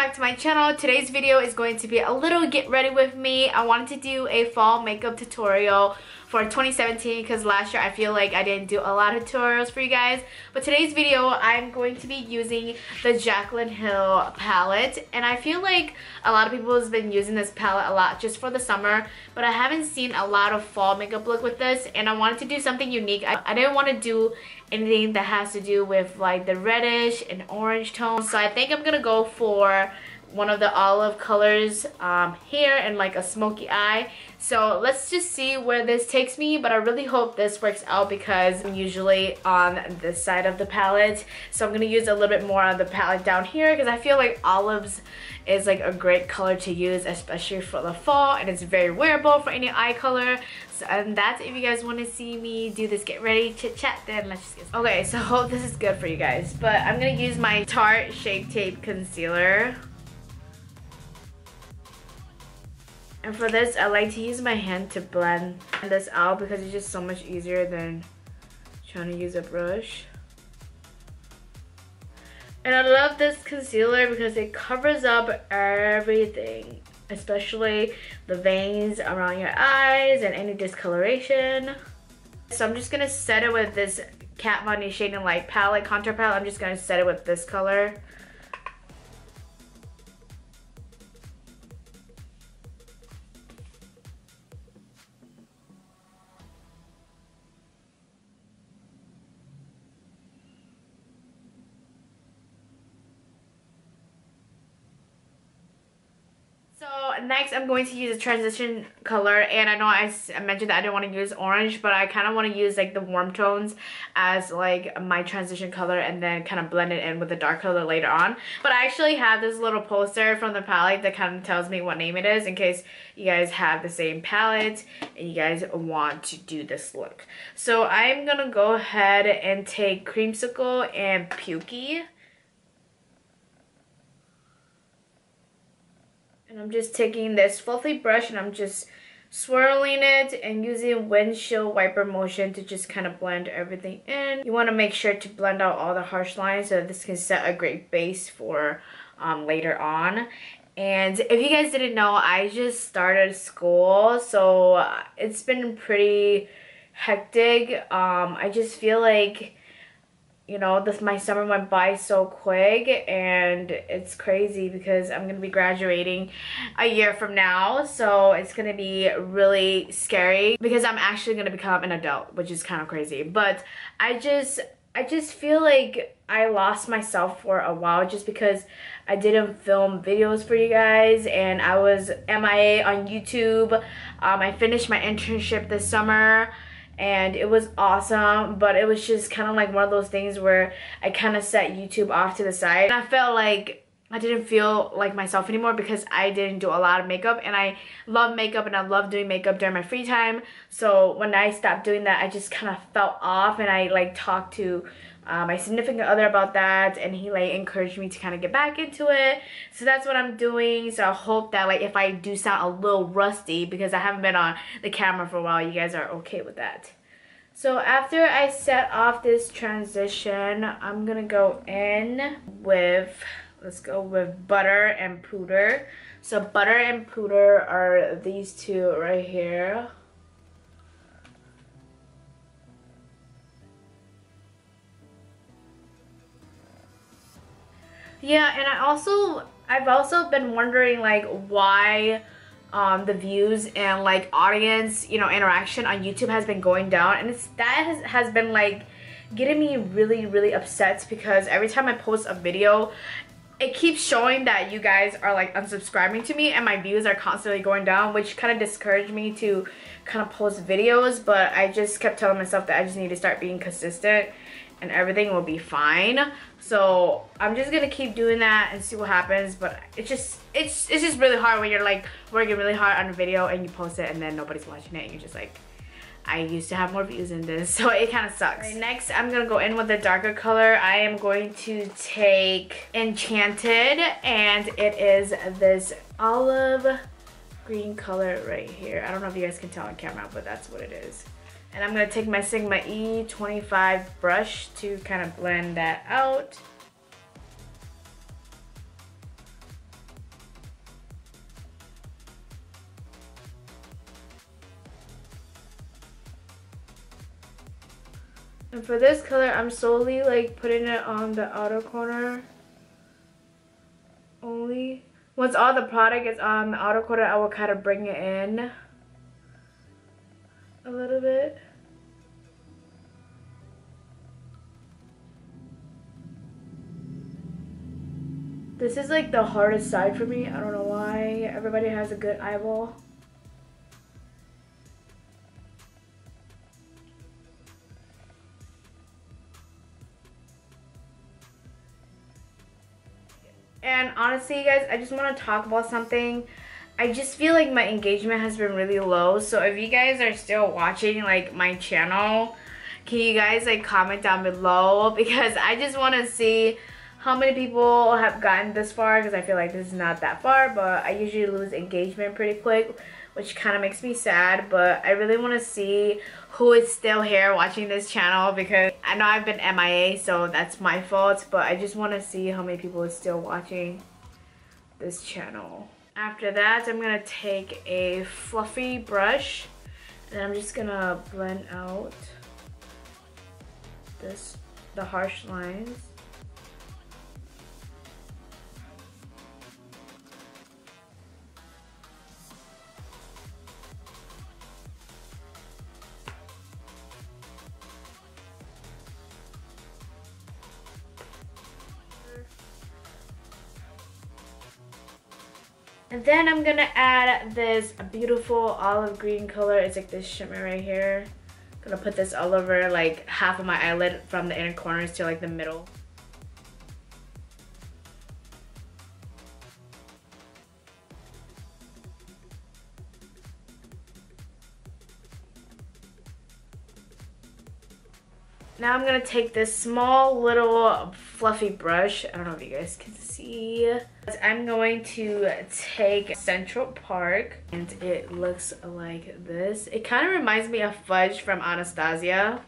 back to my channel. Today's video is going to be a little get ready with me. I wanted to do a fall makeup tutorial for 2017 because last year I feel like I didn't do a lot of tutorials for you guys. But today's video, I'm going to be using the Jaclyn Hill palette. And I feel like a lot of people has been using this palette a lot just for the summer. But I haven't seen a lot of fall makeup look with this. And I wanted to do something unique. I didn't want to do anything that has to do with like the reddish and orange tone. So I think I'm gonna go for one of the olive colors here and like a smoky eye. So let's just see where this takes me, but I really hope this works out because I'm usually on this side of the palette. So I'm gonna use a little bit more on the palette down here because I feel like olives is like a great color to use, especially for the fall, and it's very wearable for any eye color. So, and that's if you guys want to see me do this get ready chit chat, then let's just get started. Okay, so hope this is good for you guys, but I'm gonna use my Tarte Shape Tape concealer. And for this, I like to use my hand to blend this out because it's just so much easier than trying to use a brush. And I love this concealer because it covers up everything, especially the veins around your eyes and any discoloration. So I'm just going to set it with this Kat Von D Shade and Light palette, contour palette. I'm just going to set it with this color. Next, I'm going to use a transition color, and I know I mentioned that I didn't want to use orange, but I kind of want to use like the warm tones as like my transition color and then kind of blend it in with the dark color later on. But I actually have this little poster from the palette that kind of tells me what name it is in case you guys have the same palette and you guys want to do this look. So I'm going to go ahead and take Creamsicle and Pukey. And I'm just taking this fluffy brush and I'm just swirling it and using windshield wiper motion to just kind of blend everything in. You want to make sure to blend out all the harsh lines so that this can set a great base for later on. And if you guys didn't know, I just started school, so it's been pretty hectic. I just feel like, you know, my summer went by so quick, and it's crazy because I'm gonna be graduating a year from now, so it's gonna be really scary because I'm actually gonna become an adult, which is kind of crazy. But I just feel like I lost myself for a while just because I didn't film videos for you guys and I was MIA on YouTube. I finished my internship this summer and it was awesome, but it was just kind of like one of those things where I kind of set YouTube off to the side. And I felt like I didn't feel like myself anymore because I didn't do a lot of makeup, and I love makeup and I love doing makeup during my free time. So when I stopped doing that, I just kind of felt off, and I like talked to my significant other about that, and he like encouraged me to kind of get back into it. So that's what I'm doing. So I hope that like if I do sound a little rusty because I haven't been on the camera for a while, you guys are okay with that. So after I set off this transition, I'm gonna go in with, let's go with Butter and Pooter. So Butter and Pooter are these two right here. Yeah, and I've also been wondering like why the views and like audience, you know, interaction on YouTube has been going down, and that has been like getting me really upset because every time I post a video, it keeps showing that you guys are like unsubscribing to me and my views are constantly going down, which kind of discouraged me to kind of post videos. But I just kept telling myself that I just need to start being consistent and everything will be fine. So I'm just gonna keep doing that and see what happens. But it's just really hard when you're like working really hard on a video and you post it and then nobody's watching it and you're just like, I used to have more views in this, so it kind of sucks. Right, next I'm gonna go in with a darker color. I am going to take Enchanted, and it is this olive green color right here. I don't know if you guys can tell on camera, but that's what it is. And I'm going to take my Sigma E25 brush to kind of blend that out. And for this color, I'm solely like putting it on the outer corner only. Once all the product is on the outer corner, I will kind of bring it in a little bit. This is like the hardest side for me. I don't know why. Everybody has a good eyeball. And honestly, you guys, I just want to talk about something. I just feel like my engagement has been really low. So if you guys are still watching like my channel, can you guys like comment down below? Because I just want to see how many people have gotten this far, because I feel like this is not that far, but I usually lose engagement pretty quick, which kind of makes me sad. But I really want to see who is still here watching this channel, because I know I've been MIA, so that's my fault, but I just want to see how many people is still watching this channel. After that, I'm going to take a fluffy brush and I'm just going to blend out the harsh lines. And then I'm gonna add this beautiful olive green color. It's like this shimmer right here. I'm gonna put this all over like half of my eyelid, from the inner corners to like the middle. Now I'm gonna take this small little fluffy brush. I don't know if you guys can see. I'm going to take Central Park, and it looks like this. It kind of reminds me of fudge from Anastasia.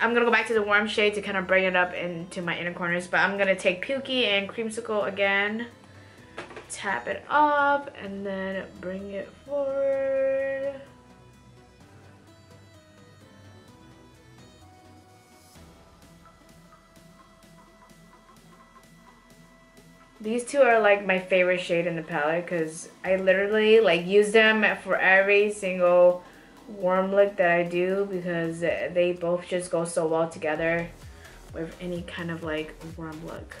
I'm gonna go back to the warm shade to kind of bring it up into my inner corners, but I'm gonna take Pukey and Creamsicle again, tap it up, and then bring it forward. These two are like my favorite shade in the palette, because I literally like use them for every single warm look that I do, because they both just go so well together with any kind of like warm look.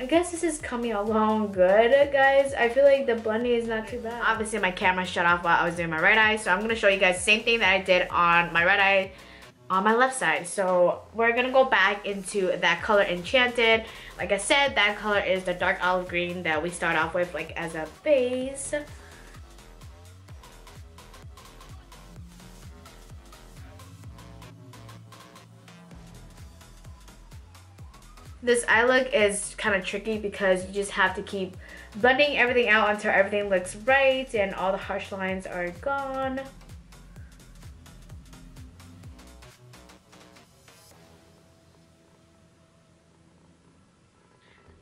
I guess this is coming along good, guys. I feel like the blending is not too bad. Obviously my camera shut off while I was doing my right eye, so I'm gonna show you guys the same thing that I did on my right eye on my left side. So we're gonna go back into that color Enchanted. Like I said, that color is the dark olive green that we start off with like as a base. This eye look is kind of tricky because you just have to keep blending everything out until everything looks right and all the harsh lines are gone.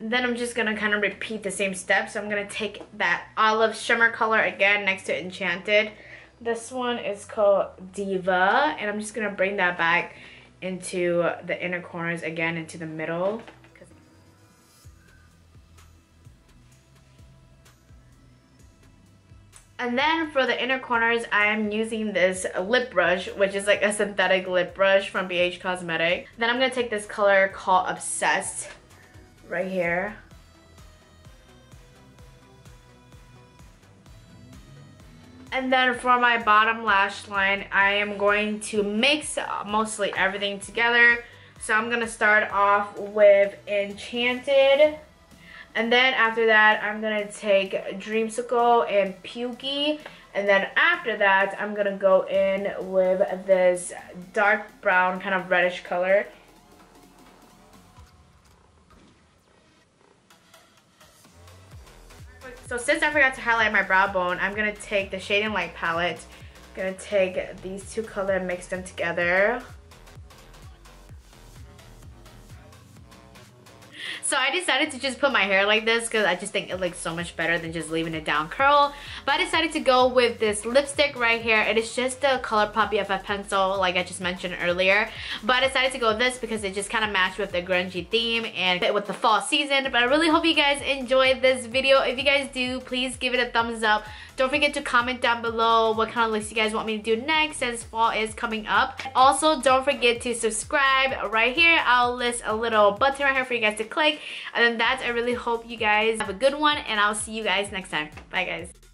Then I'm just going to kind of repeat the same steps. So I'm going to take that olive shimmer color again next to Enchanted. This one is called Diva, and I'm just going to bring that back into the inner corners again, into the middle. And then for the inner corners, I am using this lip brush, which is like a synthetic lip brush from BH Cosmetics. Then I'm gonna take this color called Obsessed right here. And then for my bottom lash line, I am going to mix mostly everything together. So I'm going to start off with Enchanted. And then after that, I'm going to take Dreamsicle and Pukey. And then after that, I'm going to go in with this dark brown, kind of reddish color. So since I forgot to highlight my brow bone, I'm going to take the Shade and Light palette. I'm going to take these two colors and mix them together. So I decided to just put my hair like this because I just think it looks so much better than just leaving it down curl. But I decided to go with this lipstick right here. It is just the ColourPop BFF pencil like I just mentioned earlier. But I decided to go with this because it just kind of matched with the grungy theme and fit with the fall season. But I really hope you guys enjoyed this video. If you guys do, please give it a thumbs up. Don't forget to comment down below what kind of looks you guys want me to do next since fall is coming up. Also, don't forget to subscribe right here. I'll list a little button right here for you guys to click. And then I really hope you guys have a good one, and I'll see you guys next time. Bye guys.